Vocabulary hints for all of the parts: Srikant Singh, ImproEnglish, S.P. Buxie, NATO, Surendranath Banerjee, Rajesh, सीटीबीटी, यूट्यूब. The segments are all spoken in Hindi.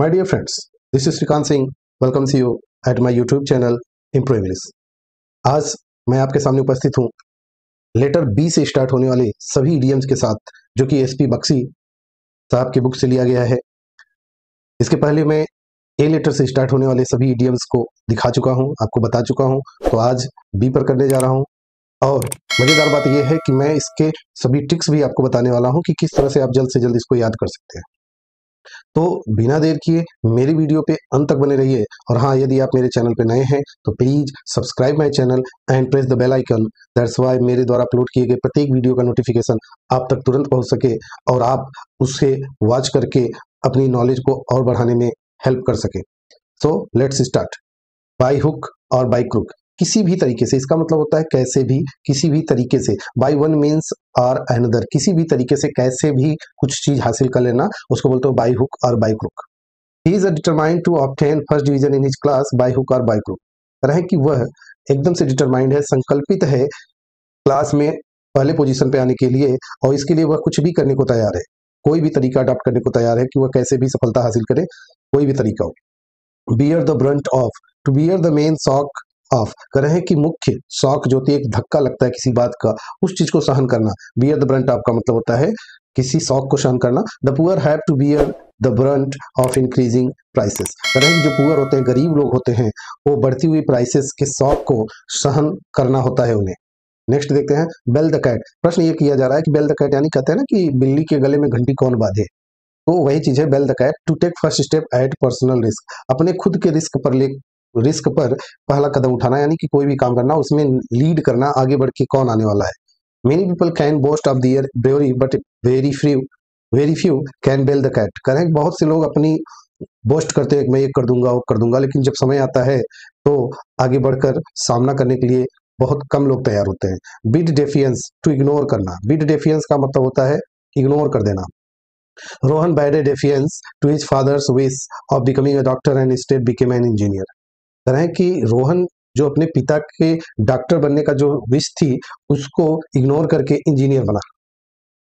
My dear friends, this is Shrikant Singh, welcomes you at my यूट्यूब channel impro English. आज मैं आपके सामने उपस्थित हूँ लेटर बी से स्टार्ट होने वाले सभी इडियम्स के साथ, जो कि एसपी बक्सी साहब की बुक से लिया गया है। इसके पहले मैं ए लेटर से स्टार्ट होने वाले सभी इडियम्स को दिखा चुका हूँ, आपको बता चुका हूँ, तो आज बी पर करने जा रहा हूँ। और मज़ेदार बात यह है कि मैं इसके सभी ट्रिक्स भी आपको बताने वाला हूँ कि किस तरह से आप जल्द से जल्द इसको याद कर सकते हैं। तो बिना देर किए मेरी वीडियो पे अंत तक बने रहिए। और हाँ, यदि आप मेरे चैनल पे नए हैं तो please subscribe my channel and press the bell icon. That's why मेरे द्वारा अपलोड किए गए प्रत्येक वीडियो का नोटिफिकेशन आप तक तुरंत पहुंच सके और आप उससे वॉच करके अपनी नॉलेज को और बढ़ाने में हेल्प कर सके। So let's start. By hook और बाय क्रुक, किसी भी तरीके से, इसका मतलब होता है कैसे भी, किसी भी तरीके से। बाय वन मीन्स और अनदर, किसी भी तरीके से, कैसे भी कुछ चीज हासिल कर लेना, उसको बोलते हो बाय हुक और by crook. He is determined to obtain first division in his class by hook और बाय क्रुक। तरह कि वह एकदम से डिटरमाइंड है, संकल्पित है क्लास में पहले पोजिशन पे आने के लिए, और इसके लिए वह कुछ भी करने को तैयार है, कोई भी तरीका अडॉप्ट करने को तैयार है कि वह कैसे भी सफलता हासिल करे, कोई भी तरीका हो। Bear the brunt of, to bear the main shock of, कह रहे हैं कि मुख्य शॉक जो होती है, एक धक्का लगता है किसी बात का, उस चीज को सहन करना। बियर द ब्रंट ऑफ का मतलब होता है किसी शॉक को सहन करना। The poor have to bear the brunt of increasing prices, कह रहे हैं जो पुअर होते हैं, गरीब लोग होते हैं, वो बढ़ती हुई प्राइसेस के शॉक को सहन करना होता है उन्हें। नेक्स्ट देखते हैं बेल द कैट। प्रश्न ये किया जा रहा है कि बेल द कैट यानी, कहते हैं ना कि बिल्ली के गले में घंटी कौन बांधे, तो वही चीज है bell the cat. To take first step at personal risk, अपने खुद के रिस्क पर पहला कदम उठाना, यानी कि कोई भी काम करना, उसमें लीड करना, आगे बढ़ के कौन आने वाला है। Many people can boast of their bravery but very few can bell the cat, correct. बहुत से लोग अपनी बोस्ट करते हैं, मैं ये कर दूंगा, वो कर दूंगा, लेकिन जब समय आता है तो आगे बढ़कर सामना करने के लिए बहुत कम लोग तैयार होते हैं। बिड डेफियंस, टू इग्नोर करना। बिड डेफियंस का मतलब होता है इग्नोर कर देना। Rohan bade defiance to his father's wish of becoming a doctor and instead became an engineer, कह रहे हैं कि रोहन जो अपने पिता के डॉक्टर बनने का जो विश थी उसको इग्नोर करके इंजीनियर बना।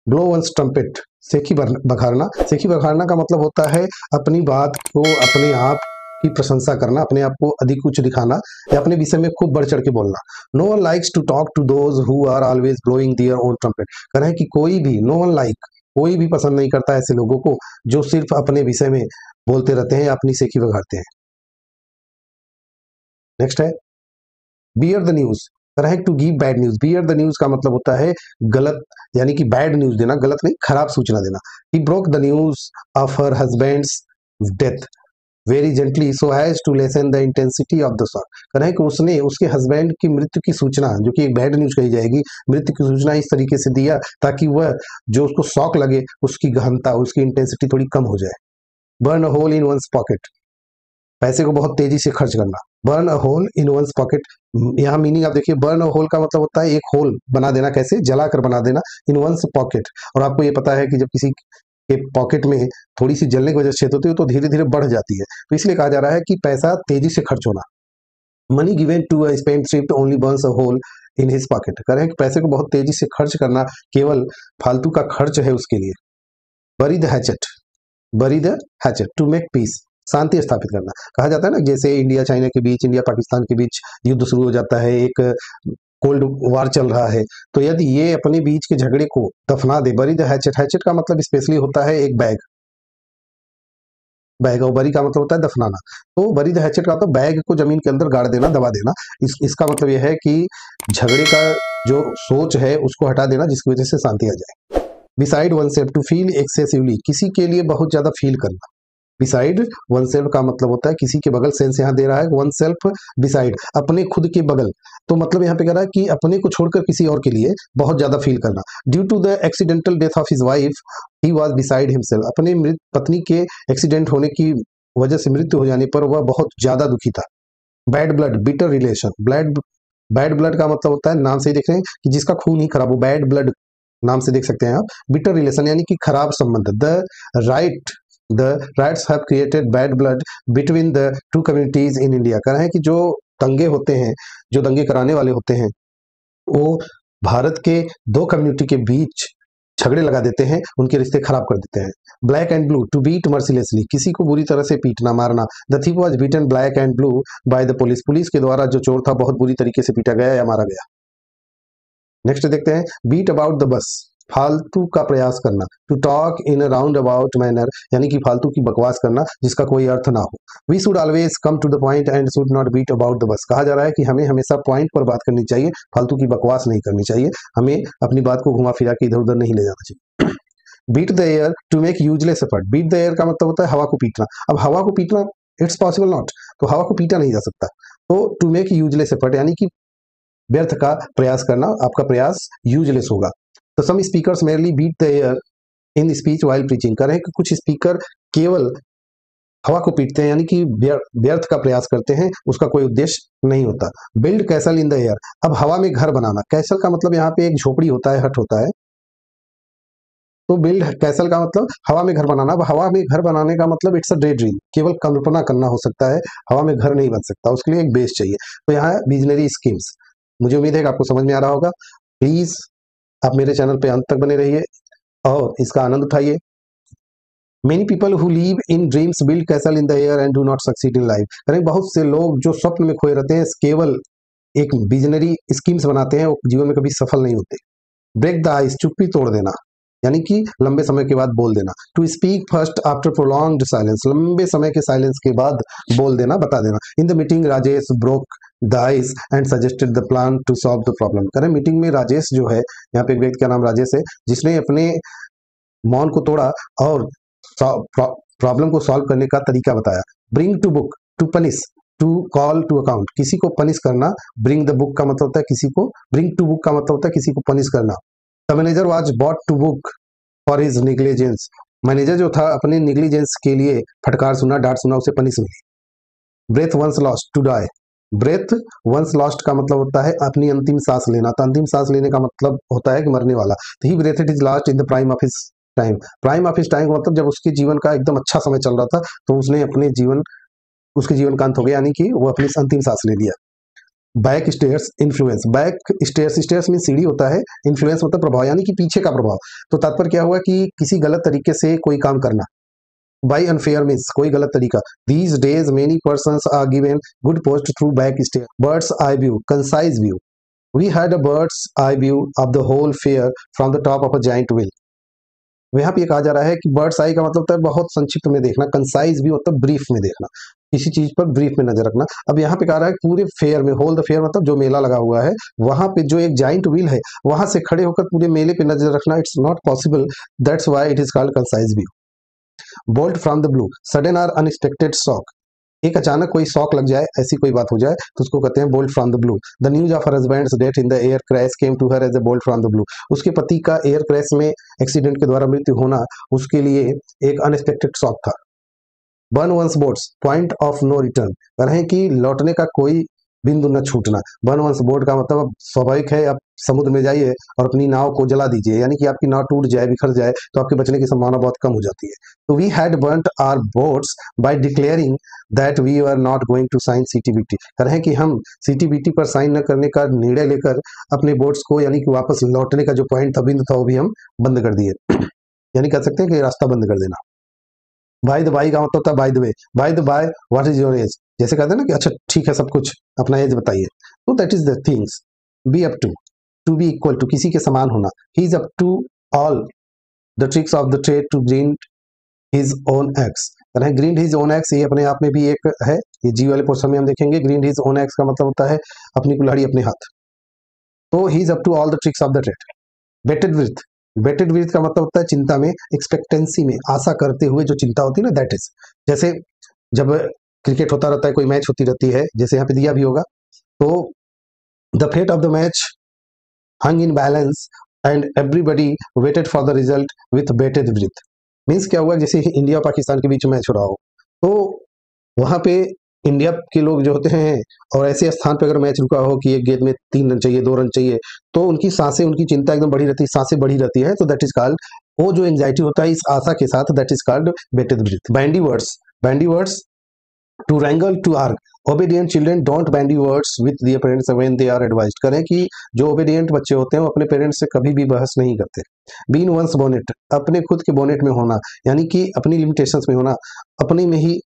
ब्लो वंस ट्रम्पेट, सेखी बघारना। सेखी बघारना का मतलब होता है अपनी बात को, अपने आप की प्रशंसा करना, अपने आप को अधिक उच्च दिखाना या अपने विषय में खूब बढ़ चढ़ के बोलना। No one likes to talk to those who are always blowing their own trumpet, कह रहे हैं कि कोई भी, नो वन लाइक, कोई भी पसंद नहीं करता ऐसे लोगों को जो सिर्फ अपने विषय में बोलते रहते हैं या अपनी सेखी बघारते हैं। नेक्स्ट है bear the news, correct, to give bad news. Bear the news का मतलब होता है गलत, यानी कि बैड न्यूज देना, गलत नहीं, खराब सूचना देना। He broke the news of her husband's death very gently so has to lessen the intensity of the shock, correct. उसने उसके हस्बैंड की मृत्यु की सूचना, जो कि एक बैड न्यूज कही जाएगी, मृत्यु की सूचना इस तरीके से दिया ताकि वह जो उसको शॉक लगे उसकी गहनता, उसकी इंटेंसिटी थोड़ी कम हो जाए। Burn a hole in one's pocket, पैसे को बहुत तेजी से खर्च करना। Burn a hole in one's pocket, यहाँ मीनिंग आप देखिए, बर्न अ होल का मतलब होता है एक होल बना देना, कैसे, जलाकर बना देना, इन वंस पॉकेट। और आपको ये पता है कि जब किसी के पॉकेट में थोड़ी सी जलने की वजह से छेद होती है तो धीरे धीरे बढ़ जाती है, तो इसलिए कहा जा रहा है कि पैसा तेजी से खर्च होना। Money given to a spendthrift only burns a hole in his pocket, कह रहे हैं कि पैसे को बहुत तेजी से खर्च करना, केवल फालतू का खर्च है उसके लिए। बरी the hatchet, bury the hatchet, to make peace, शांति स्थापित करना। कहा जाता है ना, जैसे इंडिया चाइना के बीच, इंडिया पाकिस्तान के बीच युद्ध शुरू हो जाता है, एक कोल्ड वार चल रहा है, तो यदि ये अपने बीच के झगड़े को दफना दे, बरी द हैचेट, हैचेट का मतलब स्पेशली होता है एक बैग, बैग, और बरी का मतलब होता है दफनाना, तो बरी द हैचेट का मतलब बैग को जमीन के अंदर गाड़ देना, दबा देना। इसका मतलब यह है कि झगड़े का जो सोच है उसको हटा देना, जिसकी वजह से शांति आ जाए। Beside oneself, to feel excessively, किसी के लिए बहुत ज्यादा फील करना। बिसाइड वन सेल्फ का मतलब होता है किसी के बगल, सेंस यहाँ दे रहा है वन सेल्फ बिसाइड, अपने खुद के बगल, तो मतलब यहाँ पे कह रहा है कि अपने को छोड़कर किसी और के लिए बहुत ज्यादा फील करना। Due to the accidental death of his wife he was beside himself, अपने मृत पत्नी के एक्सीडेंट होने की वजह से मृत्यु हो जाने पर वह बहुत ज्यादा दुखी था। Bad blood, bitter relation, bad blood का मतलब होता है, नाम से ही देख रहे हैं कि जिसका खून ही खराब हो, बैड ब्लड नाम से देख सकते हैं आप। बिटर रिलेशन यानी कि खराब संबंध। The riots have created bad blood between the two communities in India, कह रहे हैं कि जो दंगे होते हैं, जो दंगे कराने वाले होते हैं, वो भारत के दो कम्युनिटी के बीच झगड़े लगा देते हैं, उनके रिश्ते खराब कर देते हैं। Black and blue, to beat mercilessly, किसी को बुरी तरह से पीटना, मारना। The thief was beaten black and blue by the police, police के द्वारा जो चोर था बहुत बुरी तरीके से पीटा गया या मारा गया। नेक्स्ट देखते हैं बीट अबाउट द बस, फालतू का प्रयास करना। To talk in round about manner, यानी कि फालतू की बकवास करना जिसका कोई अर्थ ना हो। We should always come to the point and should not beat about the bush, कहा जा रहा है कि हमें हमेशा पॉइंट पर बात करनी चाहिए, फालतू की बकवास नहीं करनी चाहिए, हमें अपनी बात को घुमा फिरा के इधर उधर नहीं ले जाना चाहिए। Beat the air to make useless effort, beat the air का मतलब होता है हवा को पीटना। अब हवा को पीटना इट्स पॉसिबल नॉट, तो हवा को पीटा नहीं जा सकता, तो टू मेक यूजलेस एफर्ट यानी कि व्यर्थ का प्रयास करना, आपका प्रयास यूजलेस होगा। तो some speakers merely beat the air in speech while preaching, करें कि कुछ स्पीकर केवल हवा को पीटते हैं यानी कि व्यर्थ का प्रयास करते हैं, उसका कोई उद्देश्य नहीं होता। Build castle in the air, अब हवा में घर बनाना। कैसल का मतलब यहाँ पे एक झोपड़ी होता है, हट होता है, तो बिल्ड कैसल का मतलब हवा में घर बनाना। अब हवा में घर बनाने का मतलब इट्स अ डे ड्रीम, केवल कल्पना करना हो सकता है, हवा में घर नहीं बन सकता, उसके लिए एक बेस चाहिए। तो यहाँ विजनरी स्कीम्स, मुझे उम्मीद है कि आपको समझ में आ रहा होगा। प्लीज आप मेरे चैनल पे अंत तक बने रहिए और इसका आनंद उठाइए। Many people who live in dreams build castle in the air and do not succeed in life, यानी बहुत से लोग जो स्वप्न में खोए रहते हैं, केवल एक विजनरी स्कीम्स बनाते हैं, वो जीवन में कभी सफल नहीं होते। ब्रेक द आइस, चुप्पी तोड़ देना यानी कि लंबे समय के बाद बोल देना। To speak first after prolonged silence, लंबे समय के साइलेंस के बाद बोल देना, बता देना। In the meeting Rajesh broke the ice and suggested the plan to solve the problem, करें मीटिंग में राजेश जो है, यहाँ पे एक व्यक्ति का नाम राजेश है, जिसने अपने मौन को तोड़ा और प्रॉब्लम को सॉल्व करने का तरीका बताया। Bring to book to punish, to call to account, किसी को पनिश करना। ब्रिंग द बुक का मतलब होता है किसी को, ब्रिंग टू बुक का मतलब होता है किसी को पनिश करना। The manager was brought to book for his negligence, manager जो था अपने निग्लिजेंस के लिए फटकार सुना, डांट सुना, उसे पनिश मिली। Breathe one's last to die, breathe one's last का मतलब होता है अपनी अंतिम सांस लेना, तो अंतिम सांस लेने का मतलब होता है कि मरने वाला। तो he breath it is last in the prime of his time, prime of his time मतलब जब उसके जीवन का एकदम अच्छा समय चल रहा था, तो उसने अपने जीवन, उसके जीवन का अंत हो गया, यानी कि वो अपनी अंतिम सांस ले लिया। Back stairs influence, back stairs, stairs mean सीढ़ी होता है, इन्फ्लुएंस मतलब प्रभाव, यानी कि पीछे का प्रभाव। तो तात्पर्य क्या हुआ कि किसी गलत तरीके से कोई काम करना। बाई अनफेयर मीन्स कोई गलत तरीका। These days many persons are given good post through back stair. Bird's eye view, concise view. We had a bird's eye view of the whole fair from the top of a giant wheel. यहाँ पे कहा जा रहा है कि बर्ड्स आई का मतलब होता है बहुत संक्षिप्त में देखना, कंसाइज भी मतलब ब्रीफ में देखना, किसी चीज पर ब्रीफ में नजर रखना। अब यहाँ पे कह रहा है पूरे फेयर में, होल द फेयर मतलब जो मेला लगा हुआ है, वहां पे जो एक जाइंट व्हील है, वहां से खड़े होकर पूरे मेले पे नजर रखना, it's not possible, that's why it is called concise view. Bolt from the blue, sudden or unexpected shock, एक अचानक कोई शॉक लग जाए, ऐसी कोई बात हो जाए तो उसको कहते हैं bolt from the blue. The news of her husband's death in the air crash came to her as a bolt from the blue, उसके पति का एयर क्रैश में एक्सीडेंट के द्वारा मृत्यु होना उसके लिए एक अनएक्सपेक्टेड शॉक था। Burn one's boats, point of no return, कहें कि लौटने का कोई बिंदु न छूटना। बर्न वंस बोट का मतलब स्वाभाविक है, आप समुद्र में जाइए और अपनी नाव को जला दीजिए, यानी कि आपकी नाव टूट जाए, बिखर जाए, तो आपके बचने की संभावना बहुत कम हो जाती है। तो we had burn our boats by declaring that we are not going to sign सीटीबीटी, करें कि हम सीटीबीटी पर साइन न करने का निर्णय लेकर अपने बोट्स को, यानी कि वापस लौटने का जो पॉइंट था, बिंदु था, वो भी हम बंद कर दिए, यानी कह सकते हैं कि रास्ता बंद कर देना। बाय द बाय का मतलब होता है by the way, by the by what is your age, जैसे कहते हैं ना कि अच्छा ठीक है सब कुछ, अपना एज बताइए, तो that is the things. Be up to be equal to, किसी के समान होना। He is up to all the tricks of the trade to grind his own axe, यानी ग्रीन हिज ओन एक्स, ये अपने आप में भी एक है, ये जी वाले पोर्शन में हम देखेंगे। ग्रीन हिज ओन एक्स का मतलब होता है अपनी कुल्हाड़ी अपने हाथ, तो he is up to all the tricks of the trade. Bated with, bated with का मतलब होता है चिंता में, एक्सपेक्टेंसी में, आशा करते हुए जो चिंता होती है ना, दैट इज। जैसे जब क्रिकेट होता रहता है, कोई मैच होती रहती है, जैसे यहाँ पे दिया भी होगा, तो the fate of the match hung in balance and everybody waited for the result with bated breath. Means क्या हुआ, जैसे इंडिया और पाकिस्तान के बीच मैच हो रहा हो, तो वहाँ पे इंडिया के लोग जो होते हैं, और ऐसे स्थान पे अगर मैच रुका हो कि एक गेंद में 3 रन चाहिए, 2 रन चाहिए, तो उनकी सांसें, उनकी चिंता एकदम बढ़ी रहती है, सांसें बढ़ी रहती है, तो दैट इज कॉल्ड, वो जो एंजाइटी होता है इस आशा के साथ, that is called bated breath. Bandy words, bandy words to wrangle to argue, obedient children don't bandy words with their parents when they are advised, करें कि जो ओबीडियंट बच्चे होते हैं वो अपने पेरेंट्स से कभी भी बहस नहीं करते। बीन वंस बोनेट, अपने खुद के बोनेट में होना, यानी कि अपनी लिमिटेशंस में होना, अपने में ही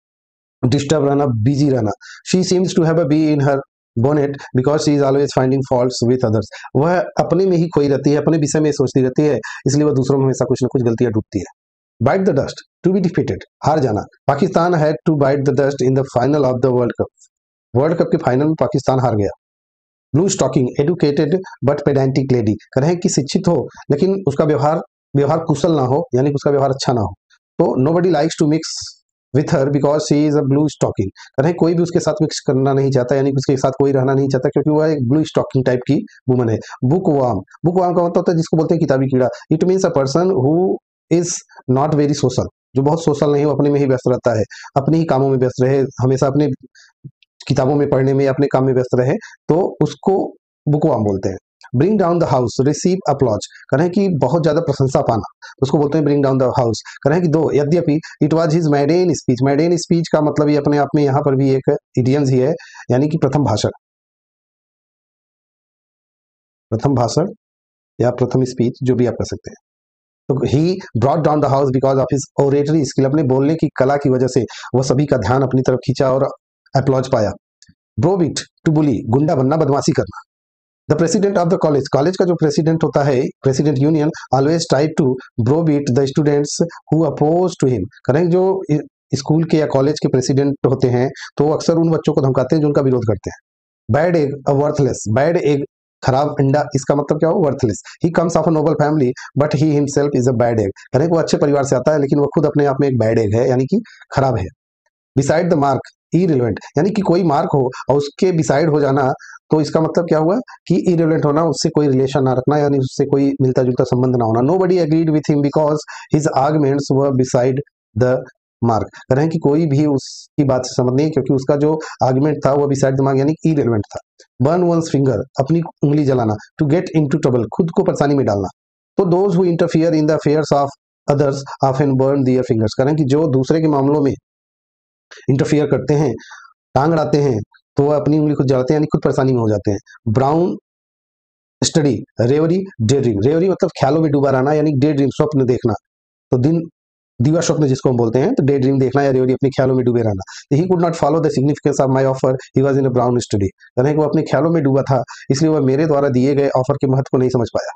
डिस्टर्ब रहना, बिजी रहना। She seems to have a bee in her bonnet because she is always finding faults with others, वह अपने में ही खोई रहती है, अपने विषय में सोचती रहती है, इसलिए वह दूसरों में हमेशा कुछ ना कुछ गलतियां ढूंढती है। Bite the dust, to be defeated, हार जाना। Pakistan had to bite the dust in the final of the World Cup. World cup के फाइनल में पाकिस्तान हार गया। Blue stocking, educated but pedantic lady, कहें कि शिक्षित हो लेकिन उसका व्यवहार कुशल ना हो, यानी उसका व्यवहार अच्छा ना हो। तो nobody likes to mix with her because she is a blue stocking, कहें कोई भी उसके साथ मिक्स करना नहीं चाहता, यानी उसके साथ कोई रहना नहीं चाहता क्योंकि वह एक ब्लू स्टॉकिंग टाइप की वुमन है। बुकवार्म का मतलब होता है जिसको बोलते हैं किताबी कीड़ा। It means a person who is not very social, जो बहुत सोशल नहीं, वो अपने में ही व्यस्त रहता है, अपने ही कामों में व्यस्त रहे, हमेशा अपने किताबों में पढ़ने में, अपने काम में व्यस्त रहे, तो उसको बुकवार्म बोलते हैं। Bring down the house, receive applause, करें कि बहुत ज्यादा प्रशंसा पाना, उसको बोलते हैं ब्रिंग डाउन द हाउस, करें कि दो। यद्यपि it was his maiden speech, maiden speech का मतलब ये अपने आप में यहाँ पर भी एक इडियम्स ही है, यानी कि प्रथम भाषण या प्रथम स्पीच, जो भी आप कह सकते हैं। तो he brought down the house because of his oratory skill, अपने बोलने की कला की वजह से वह सभी का ध्यान अपनी तरफ खींचा और अपलॉज पाया। ब्रोबिट टू बुली, गुंडा बनना, बदमाशी करना। The president of the college, college का जो प्रेसिडेंट होता है, president union, always try to browbeat the students who oppose to him, करें जो स्कूल के या कॉलेज के प्रेसिडेंट होते हैं तो अक्सर उन बच्चों को धमकाते हैं जो उनका विरोध करते हैं। Bad egg a worthless, bad egg खराब अंडा, इसका मतलब क्या हो, worthless. He comes of a noble family but he himself is a bad egg, यानी वो अच्छे परिवार से आता है लेकिन वो खुद अपने आप में एक बैड एग है, यानी कि खराब है। बिसाइड द मार्क इरिलेवेंट, यानी कि कोई मार्क हो और उसके बिसाइड हो जाना, तो इसका मतलब क्या हुआ कि इरिलेवेंट होना, उससे कोई रिलेशन ना रखना, यानी उससे कोई मिलता जुलता संबंध ना होना। Nobody agreed with him because his arguments were beside the mark, करें कि कोई भी उसकी बात से संबंध नहीं, क्योंकि उसका जो आर्गुमेंट था वो बिसाइड द मार्क यानी इरिलेवेंट था। बर्न वंस फिंगर, अपनी उंगली जलाना। टू गेट इनटू ट्रबल, खुद को परेशानी में डालना। तो those who interfere in the affairs of others often burn their fingers, करें कि जो दूसरे के मामलों में इंटरफियर करते हैं, टांग अड़ाते हैं, तो वह अपनी उंगली को जलाते हैं, यानी खुद परेशानी में हो जाते हैं। Brown study, reverie day dream, reverie मतलब ख्यालों में डूबा रहना, यानी डे ड्रीम स्वप्न देखना, तो दिन दीवा स्वप्न जिसको हम बोलते हैं, तो डे ड्रीम देखना या रेवरी अपने ख्यालों में डूबे रहना। He could not follow the significance of my offer he was in a brown study, यानी वो अपने ख्यालों में डूबा था, इसलिए वह मेरे द्वारा दिए गए ऑफर के महत्व को नहीं समझ पाया।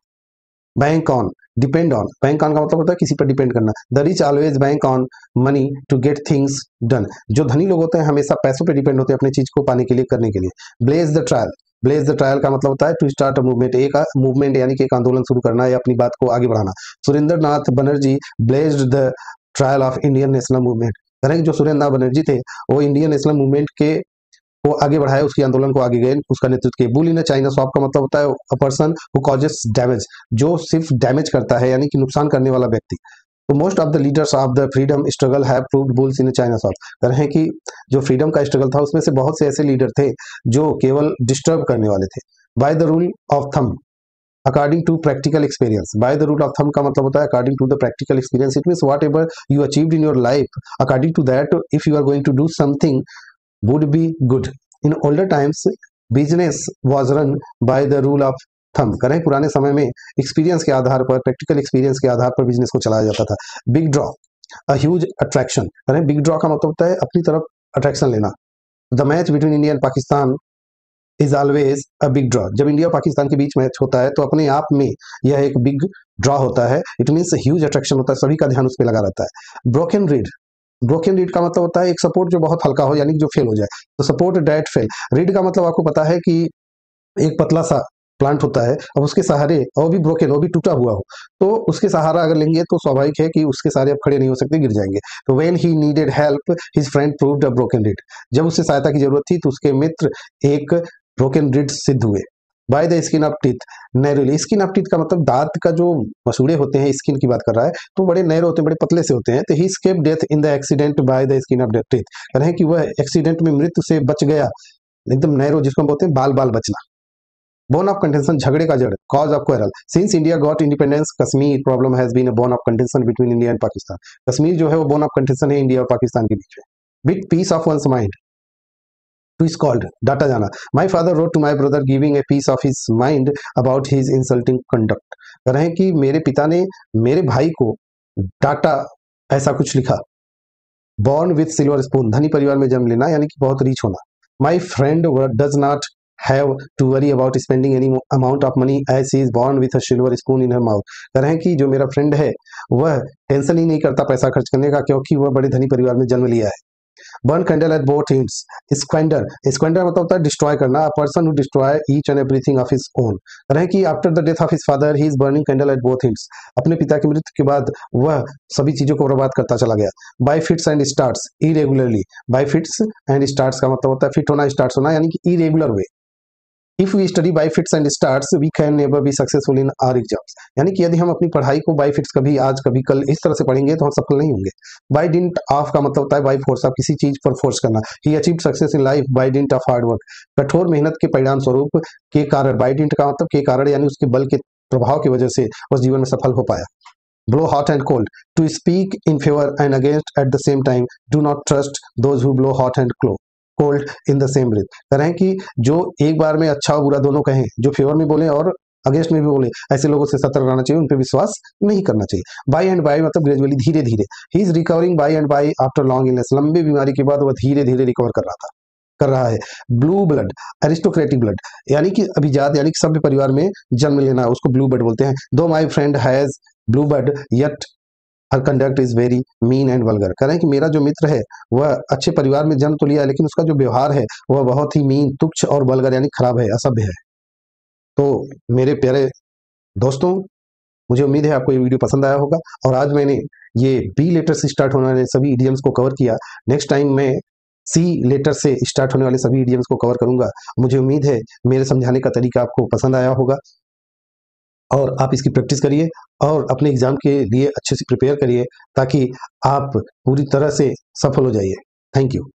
Bank on, depend on, bank on का मतलब होता है किसी पर डिपेंड करना। The rich always bank on money to get things done, जो धनी लोग होते हैं हमेशा पैसों पर डिपेंड होते हैं अपनी चीज को पाने के लिए, करने के लिए। Blaze the trial, blaze the trial का मतलब होता है टू स्टार्ट अ मूवमेंट, एक मूवमेंट यानी कि एक आंदोलन शुरू करना या अपनी बात को आगे बढ़ाना। Surendranath Banerjee blazed the trial of Indian national movement, करें जो सुरेंद्रनाथ बनर्जी थे वो इंडियन नेशनल मूवमेंट के को आगे बढ़ाए, उसके आंदोलन को आगे गए, उसका नेतृत्व किया। बुली ने चाइना शॉप का मतलब होता है a person who causes damage, जो सिर्फ डैमेज करता है, यानी कि नुकसान करने वाला व्यक्ति। तो most of the leaders of the freedom struggle have proved bulls in china shop, करें कि जो फ्रीडम का स्ट्रगल था उसमें से बहुत से ऐसे लीडर थे जो केवल डिस्टर्ब करने वाले थे। By the rule of thumb according to practical experience, by the rule of thumb का मतलब होता है according to the practical experience, it means whatever you achieved in your life according to that if you are going to do something would be good. In older times business was run by the rule of thumb, करें पुराने समय में एक्सपीरियंस के आधार पर, प्रैक्टिकल एक्सपीरियंस के आधार पर बिजनेस को चलाया जाता था। Big draw a huge attraction, करें बिग ड्रॉ का मतलब होता है अपनी तरफ अट्रैक्शन लेना। The match between India and Pakistan is always a big draw, जब इंडिया और पाकिस्तान के बीच मैच होता है तो अपने आप में यह एक बिग ड्रॉ होता है, इट मीन्स ह्यूज अट्रैक्शन होता है, सभी का ध्यान उस पर लगा रहता है। ब्रोकन रीड, ब्रोकन रीड का मतलब होता है एक सपोर्ट जो बहुत हल्का हो, यानी जो फेल हो जाए, तो सपोर्ट डैट फेल। रीड का मतलब आपको पता है कि एक पतला सा प्लांट होता है, अब उसके सहारे, और भी ब्रोकन हो भी टूटा हुआ हो, तो उसके सहारा अगर लेंगे तो स्वाभाविक है कि उसके सहारे अब खड़े नहीं हो सकते, गिर जाएंगे। तो when he needed help his friend proved a broken reed, जब उससे सहायता की जरूरत थी तो उसके मित्र एक ब्रोकन रीड सिद्ध हुए। By the skin of teeth narrowly, skin of teeth का मतलब दांत का जो मसूड़े होते हैं, स्किन की बात कर रहा है, तो बड़े नैरो होते हैं, बड़े पतले से होते हैं। तो he escaped death in the accident by the skin of teeth, कहें कि वह एक्सीडेंट में मृत्यु से बच गया, एकदम नैरो जिसको हम बोलते हैं बाल बाल बचना। बोन ऑफ कंटेंशन, झगड़े का जड़, cause of quarrel. Since India got independence Kashmir problem has been a bone of contention between India and Pakistan, Kashmir जो है वो बोन ऑफ कंटेंशन है इंडिया और पाकिस्तान के बीच में। Big piece of one's mind, who is called Data Jana. My father wrote to my brother giving a piece of his mind about his insulting conduct. कह रहे हैं कि मेरे पिता ने मेरे भाई को डाटा ऐसा कुछ लिखा. बॉर्न विथ सिल्वर स्पून, धनी परिवार में जन्म लेना यानी कि बहुत रिच होना. My friend does not have to worry about spending any amount of money as he is born with a silver spoon in her mouth. कह रहे हैं कि जो मेरा फ्रेंड है वह टेंशन ही नहीं करता पैसा खर्च करने का क्योंकि वह बड़े धनी परिवार में जन्म लिया है. Burn candle at both ends. Squander. Squander मतलब होता है destroy करना. A person who destroy each and everything of his own. करें कि after the death of his father, he is burning candle at both ends. अपने पिता की मृत्यु के बाद वह सभी चीजों को बर्बाद करता चला गया. By fits and starts irregularly. By fits and starts का मतलब होता है फिट होना, स्टार्ट होना, यानी कि irregular way. If we study by fits and starts, we can never be successful in our exams. यानी कि यदि हम अपनी पढ़ाई को by fits कभी आज कभी कल इस तरह से पढ़ेंगे तो हम सफल नहीं होंगे. By dint of का मतलब होता है by force, आप किसी चीज पर फोर्स करना. He achieved success in life by dint of hard work. कठोर मेहनत के परिणाम स्वरूप के कारण, by dint का मतलब के कारण यानी उसके बल के प्रभाव की वजह से उस जीवन में सफल हो पाया. Blow hot and cold. To speak in favor and against at the same time. Do not trust those who blow hot and cold. Cold in the same breath. कह रहे हैं कि जो एक बार में अच्छा और बुरा दोनों कहें, जो फेवर में बोले और अगेंस्ट में भी बोले, ऐसे लोगों से सतर्क रहना चाहिए, उन पे विश्वास नहीं करना चाहिए. बाय एंड बाय मतलब ग्रेजुअली, धीरे धीरे. He is recovering by and by after long illness. लंबी बीमारी के बाद वह धीरे धीरे रिकवर कर रहा है. ब्लू ब्लड, एरिस्टोक्रेटिक ब्लड यानी कि अभिजात यानी कि सभ्य परिवार में जन्म लेना, उसको ब्लू ब्लड बोलते हैं. Though my friend has blue blood yet her conduct is very mean and vulgar. कह रहे हैं कि मेरा जो मित्र है वह अच्छे परिवार में जन्म तो लिया है लेकिन उसका जो व्यवहार है वह बहुत ही मीन, तुच्छ और वल्गर यानी खराब है, असभ्य है. तो मेरे प्यारे दोस्तों, मुझे उम्मीद है आपको ये वीडियो पसंद आया होगा. और आज मैंने ये बी लेटर से स्टार्ट होने वाले सभी इडियम्स को कवर किया. नेक्स्ट टाइम मैं सी लेटर से स्टार्ट होने वाले सभी इडियम्स को कवर करूंगा. मुझे उम्मीद है मेरे समझाने का तरीका आपको पसंद आया होगा और आप इसकी प्रैक्टिस करिए और अपने एग्जाम के लिए अच्छे से प्रिपेयर करिए ताकि आप पूरी तरह से सफल हो जाइए. Thank you.